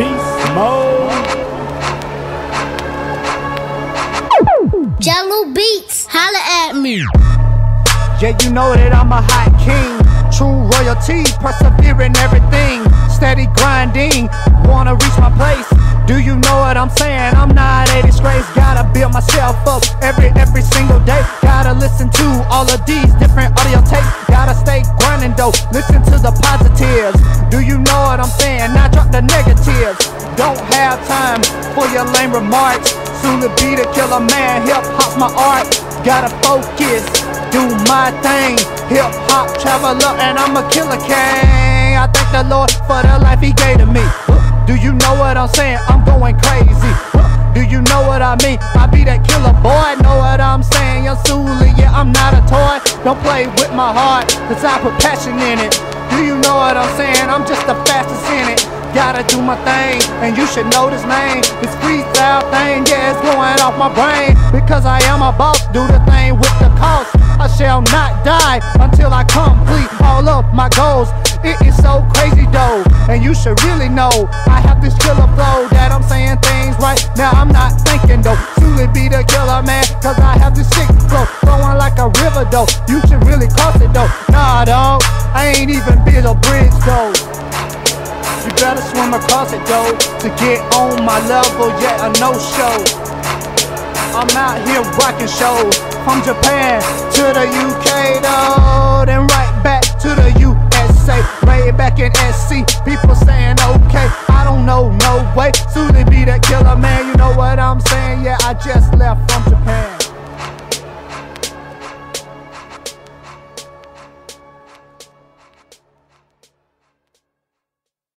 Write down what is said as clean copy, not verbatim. beast mode. Jello Beats, holla at me. Yeah, you know that I'm a hot king. True royalty, persevering everything. Steady grinding, wanna reach my place. Do you know what I'm saying? I'm not a disgrace. Gotta build myself up every single day. Gotta listen to all of these different audio tapes. Gotta stay grinding though, listen to the positives. Do you know what I'm saying? Now drop the negatives. Don't have time for your lame remarks. Soon to be the killer man, hip hop's my art. Gotta focus, do my thing. Hip hop traveler and I'm a killer king. I thank the Lord for the life he gave to me. Do you know what I'm saying? I'm going crazy. Do you know what I mean? I be that killer boy. Know what I'm saying? Young Suli, yeah, I'm not a toy. Don't play with my heart, cause I put passion in it. Do you know what I'm saying? I'm just the fastest in it. Gotta do my thing, and you should know this name. This freestyle thing, yeah, it's going off my brain. Because I am a boss, do the thing with the cost. I shall not die until I complete all of my goals. It is so crazy though, and you should really know. I have this killer flow that I'm saying things right now. I'm not thinking though, truly be the killer man. Cause I have this sick flow, flowing like a river though. You should really cross it though. Nah dog, I ain't even built a bridge though. You better swim across it though, to get on my level, yeah, a no-show. I'm out here rocking shows, from Japan to the UK though, then right back to the USA. Way back in SC, people saying okay, I don't know, no way. Soon to be that killer man, you know what I'm saying? Yeah, I just left from Japan.